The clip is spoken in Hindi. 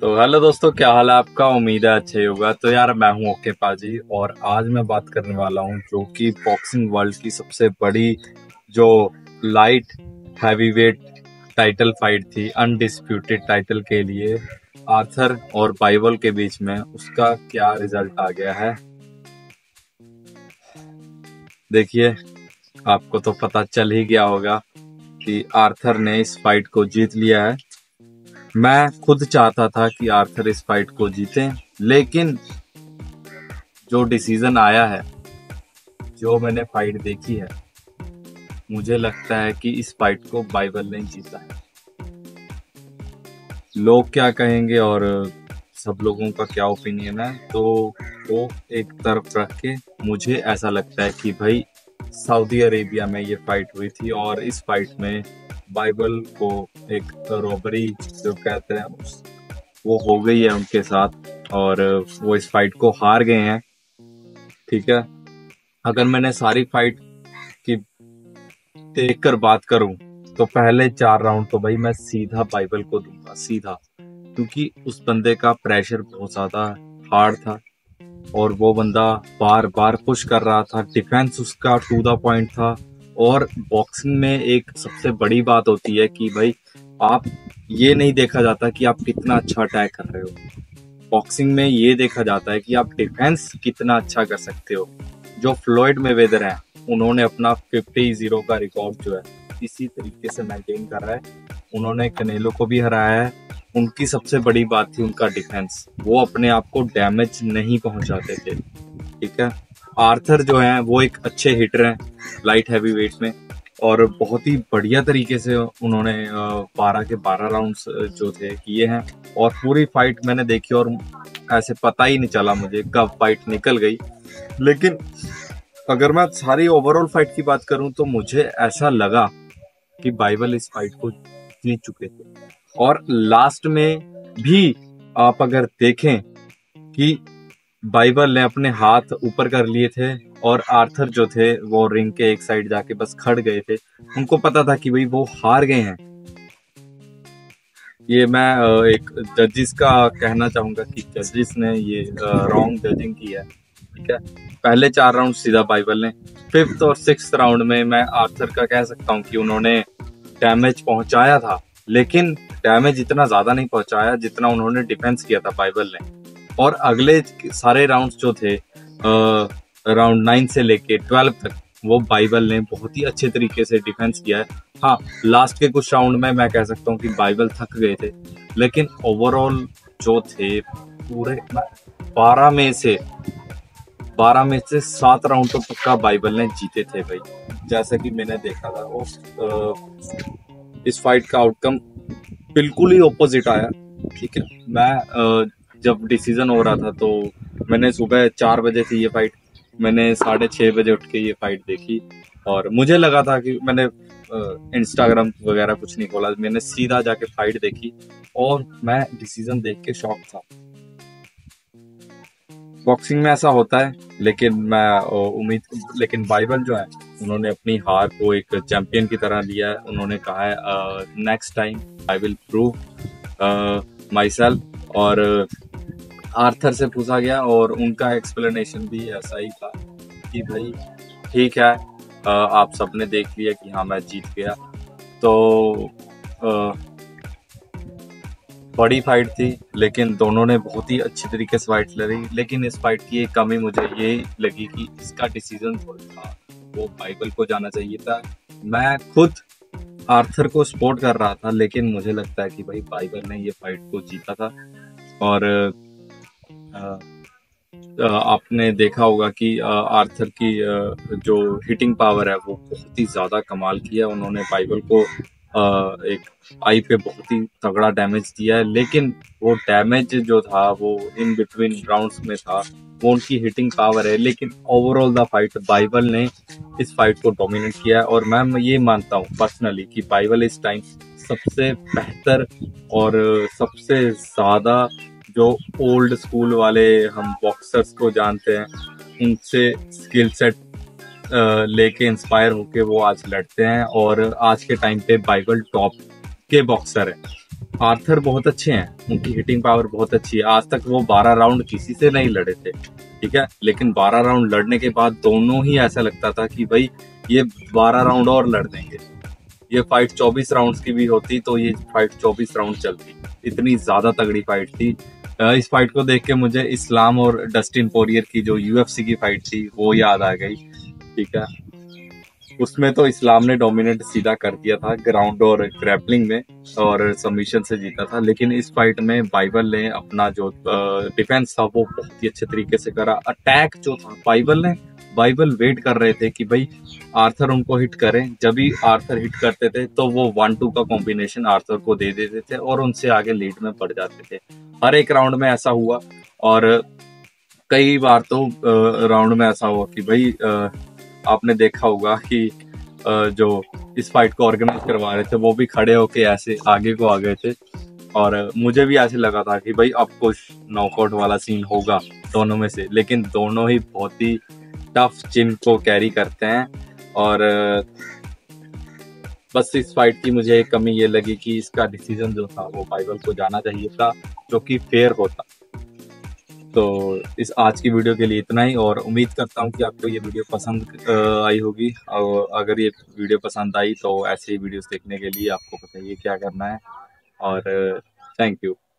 तो हेलो दोस्तों, क्या हाल है आपका। उम्मीद है अच्छे होगा। तो यार मैं हूं ओके पाजी और आज मैं बात करने वाला हूं जो कि बॉक्सिंग वर्ल्ड की सबसे बड़ी जो लाइट हैवीवेट टाइटल फाइट थी अनडिस्प्यूटेड टाइटल के लिए आर्थर और बाइवल के बीच में, उसका क्या रिजल्ट आ गया है। देखिए आपको तो पता चल ही गया होगा कि आर्थर ने इस फाइट को जीत लिया है। मैं खुद चाहता था कि आर्थर इस फाइट को जीते, लेकिन जो डिसीजन आया है, जो मैंने फाइट देखी है, मुझे लगता है कि इस फाइट को बाइवल ने जीता है। लोग क्या कहेंगे और सब लोगों का क्या ओपिनियन है, तो वो एक तरफ रख के मुझे ऐसा लगता है कि भाई सऊदी अरेबिया में ये फाइट हुई थी और इस फाइट में बाइवल को एक रॉबरी जो कहते हैं वो हो गई है उनके साथ और वो इस फाइट को हार गए हैं। ठीक है, अगर मैंने सारी फाइट की देख कर बात करूं तो पहले 4 राउंड तो भाई मैं सीधा बाइवल को दूंगा, सीधा, क्योंकि उस बंदे का प्रेशर बहुत ज्यादा हार्ड था और वो बंदा बार बार पुश कर रहा था, डिफेंस उसका टू द पॉइंट था। और बॉक्सिंग में एक सबसे बड़ी बात होती है कि भाई आप ये नहीं देखा जाता कि आप कितना अच्छा अटैक कर रहे हो, बॉक्सिंग में ये देखा जाता है कि आप डिफेंस कितना अच्छा कर सकते हो। जो फ्लॉयड मेवेदर है उन्होंने अपना 50-0 का रिकॉर्ड जो है इसी तरीके से मेंटेन कर रहा है। उन्होंने कनेलो को भी हराया है। उनकी सबसे बड़ी बात थी उनका डिफेंस, वो अपने आप को डैमेज नहीं पहुंचाते थे। ठीक है, आर्थर जो है वो एक अच्छे हिटर हैं लाइट हैवी वेट में और बहुत ही बढ़िया तरीके से उन्होंने 12 के 12 राउंड्स जो थे किए हैं और पूरी फाइट मैंने देखी और ऐसे पता ही नहीं चला मुझे कब फाइट निकल गई। लेकिन अगर मैं सारी ओवरऑल फाइट की बात करूं तो मुझे ऐसा लगा कि बाइवल इस फाइट को जीत चुके थे। और लास्ट में भी आप अगर देखें कि बाइवल ने अपने हाथ ऊपर कर लिए थे और आर्थर जो थे वो रिंग के एक साइड जाके बस खड़ गए थे, उनको पता था कि भाई वो हार गए हैं। ये मैं एक जजिस का कहना चाहूंगा कि जजिस ने ये रॉन्ग जजिंग की है। ठीक है, पहले 4 राउंड सीधा बाइवल ने, 5th और 6th राउंड में मैं आर्थर का कह सकता हूँ कि उन्होंने डैमेज पहुंचाया था, लेकिन डैमेज इतना ज्यादा नहीं पहुंचाया जितना उन्होंने डिफेंस किया था बाइवल ने। और अगले सारे राउंड्स जो थे राउंड 9 से लेके 12 तक वो बाइवल ने बहुत ही अच्छे तरीके से डिफेंस किया है। हाँ, लास्ट के कुछ राउंड में मैं कह सकता हूँ कि बाइवल थक गए थे, लेकिन ओवरऑल जो थे पूरे 12 में से 7 राउंड तो पक्का बाइवल ने जीते थे भाई, जैसा कि मैंने देखा था। इस फाइट का आउटकम बिल्कुल ही ऑपोजिट आया। ठीक है, मैं जब डिसीजन हो रहा था तो मैंने सुबह 4 बजे थी ये फाइट, मैंने 6:30 बजे उठ के ये फाइट देखी और मुझे लगा था कि मैंने इंस्टाग्राम वगैरह कुछ नहीं खोला, मैंने सीधा जाके फाइट देखी और मैं डिसीजन देख के शॉक था। बॉक्सिंग में ऐसा होता है, लेकिन लेकिन बाइवल जो है उन्होंने अपनी हार को एक चैंपियन की तरह लिया है। उन्होंने कहा है next time I will prove my self. और आर्थर से पूछा गया और उनका एक्सप्लेनेशन भी ऐसा ही था कि भाई ठीक है, आप सबने देख लिया कि हाँ मैं जीत गया। तो बड़ी फाइट थी, लेकिन दोनों ने बहुत ही अच्छे तरीके से फाइट लड़ी। लेकिन इस फाइट की एक कमी मुझे ये लगी कि इसका डिसीजन था वो बाइवल को जाना चाहिए था। मैं खुद आर्थर को सपोर्ट कर रहा था, लेकिन मुझे लगता है कि भाई बाइवल ने ये फाइट को जीता था। और आपने देखा होगा कि आर्थर की जो हिटिंग पावर है वो बहुत ही ज़्यादा कमाल की है। उन्होंने बाइवल को एक आई पे बहुत ही तगड़ा डैमेज दिया है, लेकिन वो डैमेज जो था वो इन बिटवीन राउंड्स में था, वो उनकी हिटिंग पावर है। लेकिन ओवरऑल द फाइट बाइवल ने इस फाइट को डोमिनेट किया है। और मैं ये मानता हूँ पर्सनली कि बाइवल इस टाइम सबसे बेहतर और सबसे ज़्यादा जो ओल्ड स्कूल वाले हम बॉक्सर्स को जानते हैं उनसे स्किल सेट लेके इंस्पायर होके वो आज लड़ते हैं और आज के टाइम पे बाइवल टॉप के बॉक्सर है। आर्थर बहुत अच्छे हैं, उनकी हिटिंग पावर बहुत अच्छी है। आज तक वो 12 राउंड किसी से नहीं लड़े थे, ठीक है, लेकिन 12 राउंड लड़ने के बाद दोनों ही ऐसा लगता था कि भाई ये 12 राउंड और लड़ देंगे। ये फाइट 24 राउंड्स की भी होती तो ये फाइट 24 राउंड चलती, इतनी ज्यादा तगड़ी फाइट थी। इस फाइट को देख के मुझे इस्लाम और डस्टिन पोरियर की जो UFC की फाइट थी वो याद आ गई, ठीक है। उसमें तो इस्लाम ने डोमिनेट सीधा कर दिया था ग्राउंड और ग्रैपलिंग में और सबमिशन से जीता था, लेकिन इस फाइट में बाइवल ने अपना जो डिफेंस था वो बहुत ही अच्छे तरीके से करा। अटैक जो था बाइवल वेट कर रहे थे कि भाई आर्थर उनको हिट करें। जब भी आर्थर हिट करते थे तो वो 1-2 का कॉम्बिनेशन आर्थर को दे देते थे और उनसे आगे लीड में पड़ जाते थे। हर एक राउंड में ऐसा हुआ और कई बार तो राउंड में ऐसा हुआ कि भाई आपने देखा होगा कि जो इस फाइट को ऑर्गेनाइज करवा रहे थे वो भी खड़े होके ऐसे आगे को आ गए थे और मुझे भी ऐसे लगा था कि भाई अब कुछ नॉकआउट वाला सीन होगा दोनों में से, लेकिन दोनों ही बहुत ही टफ चिन को कैरी करते हैं। और बस इस फाइट की मुझे एक कमी ये लगी कि इसका डिसीजन जो था वो बाइबल को जाना चाहिए था, जो कि फेयर होता। तो इस आज की वीडियो के लिए इतना ही और उम्मीद करता हूं कि आपको ये वीडियो पसंद आई होगी। और अगर ये वीडियो पसंद आई तो ऐसे ही वीडियोस देखने के लिए आपको पता ही क्या करना है। और थैंक यू।